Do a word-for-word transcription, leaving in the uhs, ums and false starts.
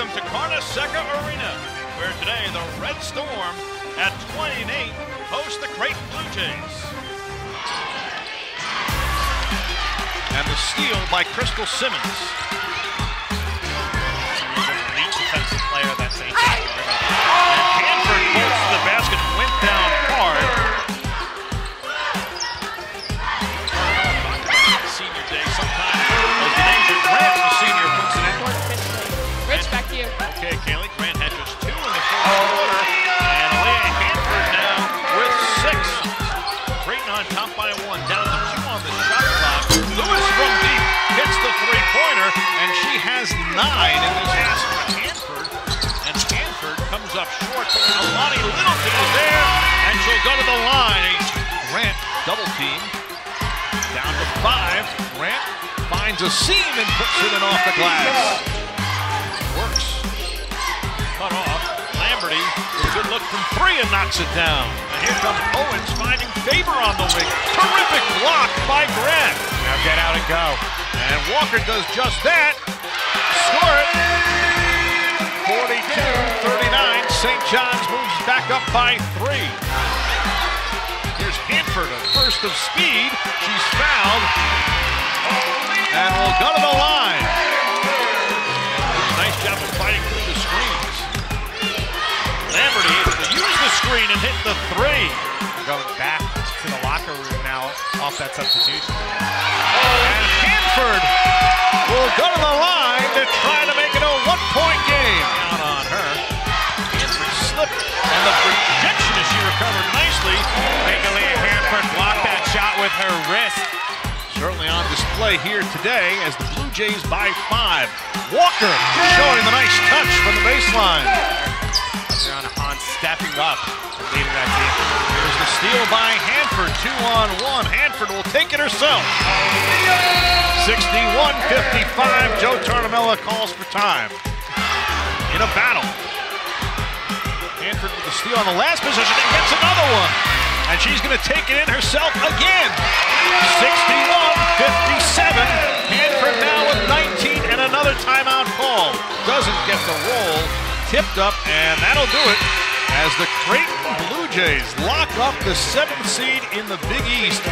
welcome to Carnesecca Arena, where today the Red Storm at twenty and eight host the Great Blue Jays. And the steal by Crystal Simmons. Elite defensive player that Saint John's University. And Handford bolts to the basket, went down hard. Okay, Kaylee Grant had just two in the fourth quarter, and Lamberty Handford now with six. Creighton on top by one, down to two on the shot clock. Lewis from deep hits the three-pointer, and she has nine in this pass for Handford. And Handford comes up short. Lottie Littleton is there, and she'll go to the line. Grant double team, down to five. Grant finds a seam and puts it in off the glass. Works. Cut off. Lamberty with a good look from three and knocks it down. And here comes Owens finding favor on the wing. Terrific block by Grant. Now get out and go. And Walker does just that. Score it. forty-two thirty-nine. Saint John's moves back up by three. Here's Handford, a burst of speed. She's fouled. And will go to the line. Nice job of fighting through the screen. Lamberty used the screen and hit the three. We're going back to the locker room now off that substitution. And Handford will go to the line to try to make it a one-point game. Down on her. Handford slipped, and the projection as she recovered nicely. Magalie Handford blocked that shot with her wrist. Certainly on display here today as the Blue Jays by five. Walker showing the nice touch from the baseline. On stepping up and leading that team. Here's the steal by Handford, two on one. Handford will take it herself. sixty-one fifty-five, Joe Tartamella calls for time. In a battle. Handford with the steal on the last position and gets another one. And she's gonna take it in herself again. sixty-one fifty-seven, Handford now with nineteen and another timeout call. Doesn't get the roll. Tipped up, and that'll do it as the Creighton Blue Jays lock up the seventh seed in the Big East.